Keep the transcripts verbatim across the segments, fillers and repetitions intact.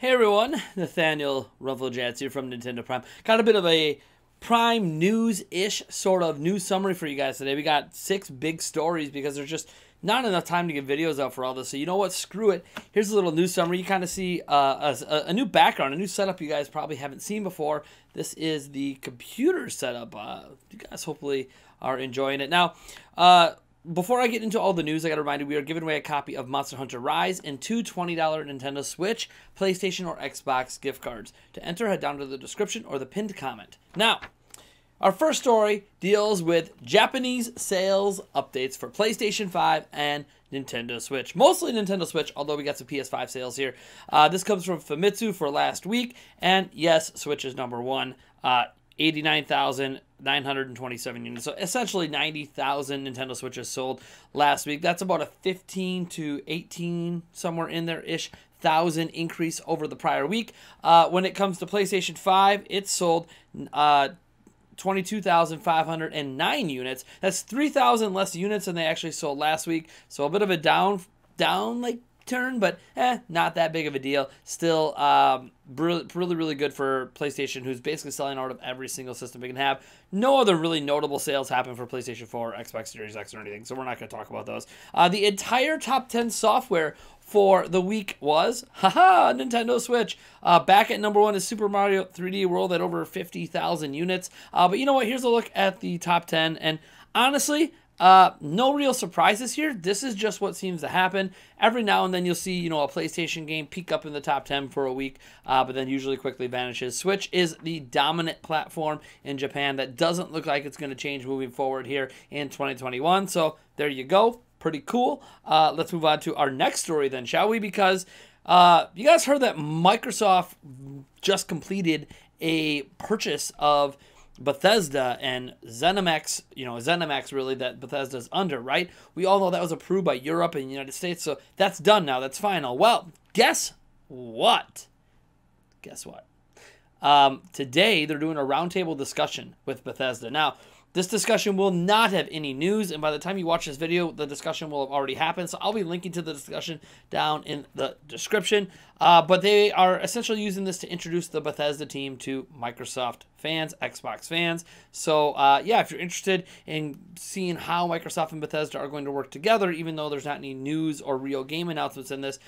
Hey everyone, Nathaniel Rufflejats here from Nintendo Prime. Got a bit of a Prime news-ish sort of news summary for you guys today. We got six big stories because there's just not enough time to get videos out for all this. So you know what? Screw it. Here's a little news summary. You kind of see uh, a, a new background, a new setup you guys probably haven't seen before. This is the computer setup. Uh, you guys hopefully are enjoying it. Now, uh... before I get into all the news, I got to remind you, we are giving away a copy of Monster Hunter Rise and two twenty dollar Nintendo Switch, PlayStation, or Xbox gift cards. To enter, head down to the description or the pinned comment. Now, our first story deals with Japanese sales updates for PlayStation five and Nintendo Switch. Mostly Nintendo Switch, although we got some P S five sales here. Uh, this comes from Famitsu for last week, and yes, Switch is number one. Uh, eighty-nine thousand nine hundred twenty-seven units. So essentially ninety thousand Nintendo Switches sold last week. That's about a fifteen to eighteen, somewhere in there-ish, thousand increase over the prior week. Uh, when it comes to PlayStation five, it sold uh, twenty-two thousand five hundred nine units. That's three thousand less units than they actually sold last week. So a bit of a down, down like turn, but eh, not that big of a deal. Still um, really, really, really good for PlayStation, who's basically selling out of every single system we can have. No other really notable sales happen for PlayStation four or Xbox Series X or anything, so we're not going to talk about those. Uh, the entire top ten software for the week was, haha, Nintendo Switch. Uh, back at number one is Super Mario three D World at over fifty thousand units. Uh, but you know what? Here's a look at the top ten, and honestly, Uh, no real surprises here. This is just what seems to happen. Every now and then you'll see, you know, a PlayStation game peak up in the top ten for a week, uh, but then usually quickly vanishes. Switch is the dominant platform in Japan. That doesn't look like it's going to change moving forward here in twenty twenty-one. So there you go. Pretty cool. Uh, let's move on to our next story then, shall we? Because uh, you guys heard that Microsoft just completed a purchase of Bethesda and Zenimax, you know, Zenimax really that Bethesda's under, right? We all know that was approved by Europe and the United States, so that's done now. That's final. Well, guess what? Guess what? Um, today, they're doing a roundtable discussion with Bethesda. Now, this discussion will not have any news, and by the time you watch this video, the discussion will have already happened, so I'll be linking to the discussion down in the description. Uh, but they are essentially using this to introduce the Bethesda team to Microsoft fans, Xbox fans. So, uh, yeah, if you're interested in seeing how Microsoft and Bethesda are going to work together, even though there's not any news or real game announcements in this,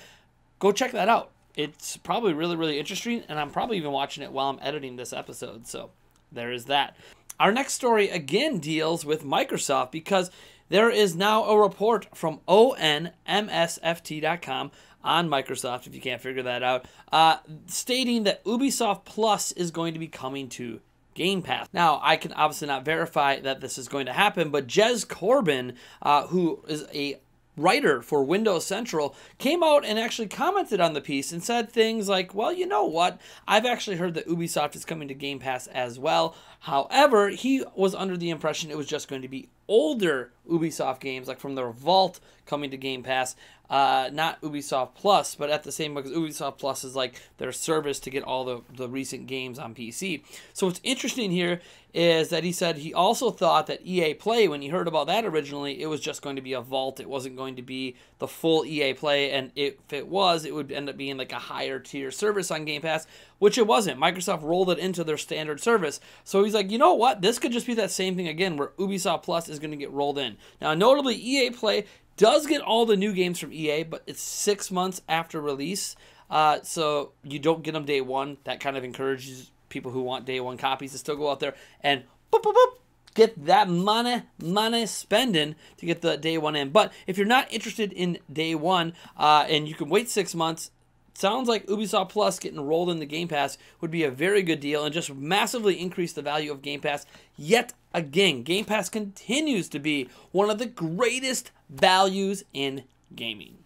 go check that out. It's probably really, really interesting, and I'm probably even watching it while I'm editing this episode, so there is that. Our next story, again, deals with Microsoft because there is now a report from O N M S F T dot com on Microsoft, if you can't figure that out, uh, stating that Ubisoft Plus is going to be coming to Game Pass. Now, I can obviously not verify that this is going to happen, but Jez Corbin, uh, who is a writer for Windows Central, came out and actually commented on the piece and said things like, well, you know what? I've actually heard that Ubisoft is coming to Game Pass as well. However, he was under the impression it was just going to be older Ubisoft games, like from their vault, coming to Game Pass, uh, not Ubisoft Plus, but at the same because Ubisoft Plus is like their service to get all the, the recent games on P C. So what's interesting here is that he said he also thought that E A Play, when he heard about that originally, it was just going to be a vault. It wasn't going to be the full E A Play, and if it was, it would end up being like a higher tier service on Game Pass, which it wasn't. Microsoft rolled it into their standard service. So he's like, you know what? This could just be that same thing again, where Ubisoft Plus is going to get rolled in. Now, notably, E A Play does get all the new games from E A, but it's six months after release, uh, so you don't get them day one. That kind of encourages people who want day one copies to still go out there and boop, boop, boop, get that money, money spending to get the day one in. But if you're not interested in day one uh, and you can wait six months, sounds like Ubisoft Plus getting rolled in the Game Pass would be a very good deal and just massively increase the value of Game Pass. Yet again, Game Pass continues to be one of the greatest values in gaming.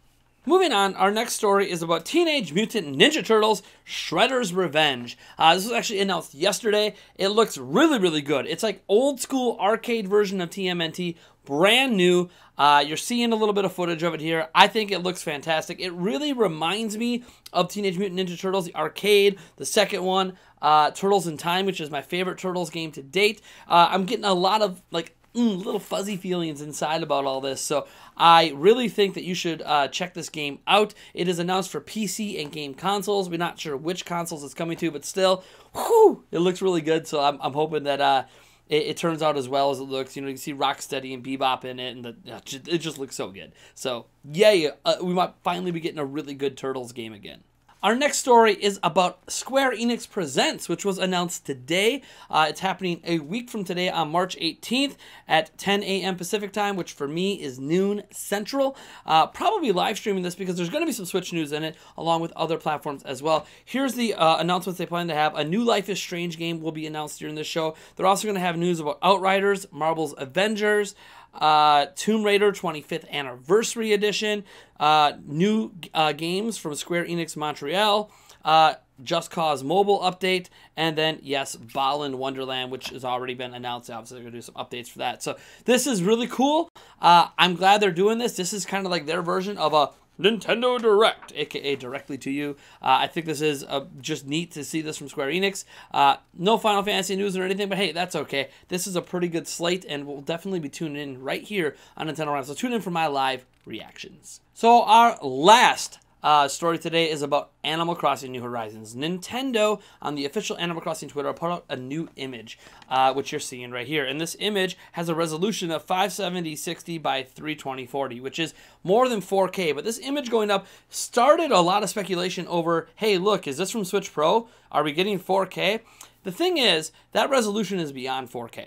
Moving on, our next story is about Teenage Mutant Ninja Turtles Shredder's Revenge. Uh, this was actually announced yesterday. It looks really, really good. It's like old school arcade version of T M N T, brand new. Uh, you're seeing a little bit of footage of it here. I think it looks fantastic. It really reminds me of Teenage Mutant Ninja Turtles, the arcade, the second one, uh, Turtles in Time, which is my favorite Turtles game to date. Uh, I'm getting a lot of like mm, little fuzzy feelings inside about all this. So I really think that you should uh, check this game out. It is announced for P C and game consoles. We're not sure which consoles it's coming to, but still, whew, it looks really good. So I'm, I'm hoping that uh, it, it turns out as well as it looks. You know, you can see Rocksteady and Bebop in it, and the, it just looks so good. So yay, uh, we might finally be getting a really good Turtles game again. Our next story is about Square Enix Presents, which was announced today. Uh, it's happening a week from today on March eighteenth at ten A M Pacific time, which for me is noon Central. Uh, probably live streaming this because there's going to be some Switch news in it, along with other platforms as well. Here's the uh, announcements they plan to have. A new Life is Strange game will be announced during this show. They're also going to have news about Outriders, Marvel's Avengers, Uh, Tomb Raider twenty-fifth Anniversary Edition, uh, new uh, games from Square Enix Montreal, uh, Just Cause mobile update, and then, yes, Balan Wonderland, which has already been announced. Obviously, they're going to do some updates for that. So this is really cool. Uh, I'm glad they're doing this. This is kind of like their version of a Nintendo Direct, aka directly to you. Uh, I think this is uh, just neat to see this from Square Enix. Uh, no Final Fantasy news or anything, but hey, that's okay. This is a pretty good slate, and we'll definitely be tuning in right here on Nintendo Prime. So tune in for my live reactions. So our last Uh, story today is about Animal Crossing New Horizons. Nintendo, on the official Animal Crossing Twitter, put out a new image, uh, which you're seeing right here. And this image has a resolution of five seventy sixty by three twenty forty, which is more than four K. But this image going up started a lot of speculation over, hey, look, is this from Switch Pro? Are we getting four K? The thing is, that resolution is beyond four K.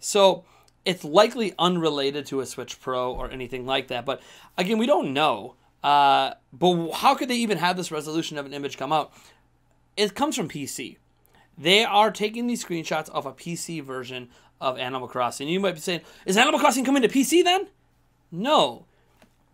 So it's likely unrelated to a Switch Pro or anything like that. But again, we don't know. Uh, but how could they even have this resolution of an image come out? It comes from P C. They are taking these screenshots of a P C version of Animal Crossing. You might be saying, is Animal Crossing coming to P C then? No.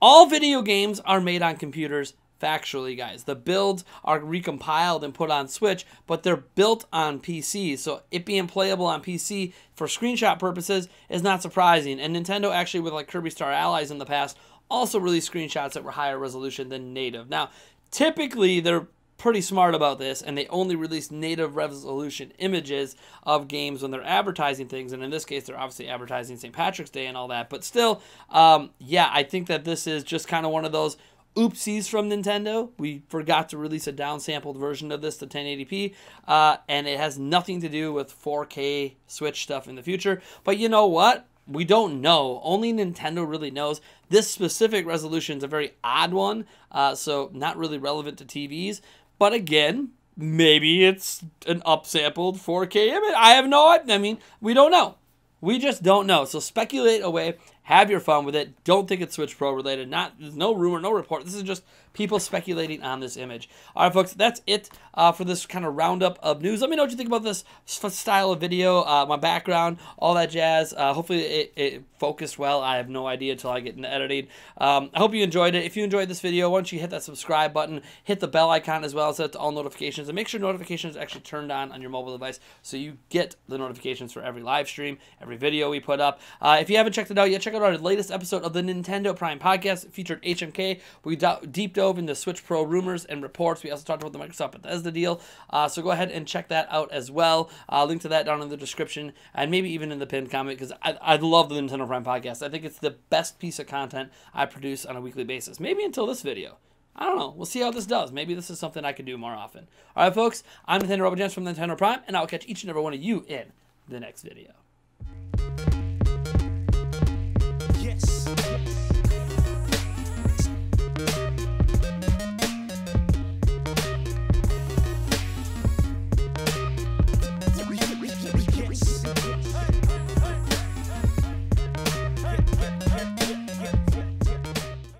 All video games are made on computers, factually, guys. The builds are recompiled and put on Switch, but they're built on P C. So it being playable on P C for screenshot purposes is not surprising. And Nintendo actually, with like Kirby Star Allies in the past, also released screenshots that were higher resolution than native. Now, typically, they're pretty smart about this, and they only release native resolution images of games when they're advertising things, and in this case, they're obviously advertising Saint Patrick's Day and all that, but still, um, yeah, I think that this is just kind of one of those oopsies from Nintendo. We forgot to release a downsampled version of this to ten eighty p, uh, and it has nothing to do with four K Switch stuff in the future, but you know what? We don't know. Only Nintendo really knows. This specific resolution is a very odd one, uh, so not really relevant to T Vs. But again, maybe it's an upsampled four K image. I have no idea. I mean, we don't know. We just don't know. So speculate away. Have your fun with it. Don't think it's Switch Pro related. Not, there's no rumor, no report. This is just people speculating on this image. All right, folks, that's it uh, for this kind of roundup of news. Let me know what you think about this style of video, uh, my background, all that jazz. Uh, hopefully it, it focused well. I have no idea until I get into editing. Um, I hope you enjoyed it. If you enjoyed this video, why don't you hit that subscribe button, hit the bell icon as well, set it to all notifications, and make sure notifications are actually turned on on your mobile device so you get the notifications for every live stream, every video we put up. Uh, if you haven't checked it out yet, check out our latest episode of the Nintendo Prime podcast. It featured H M K. We deep dove into Switch Pro rumors and reports. We also talked about the Microsoft Bethesda deal. Uh, so go ahead and check that out as well. Uh, link to that down in the description and maybe even in the pinned comment because I, I love the Nintendo Prime podcast. I think it's the best piece of content I produce on a weekly basis. Maybe until this video. I don't know. We'll see how this does. Maybe this is something I can do more often. All right, folks. I'm Nathaniel Rufflejats from Nintendo Prime, and I'll catch each and every one of you in the next video.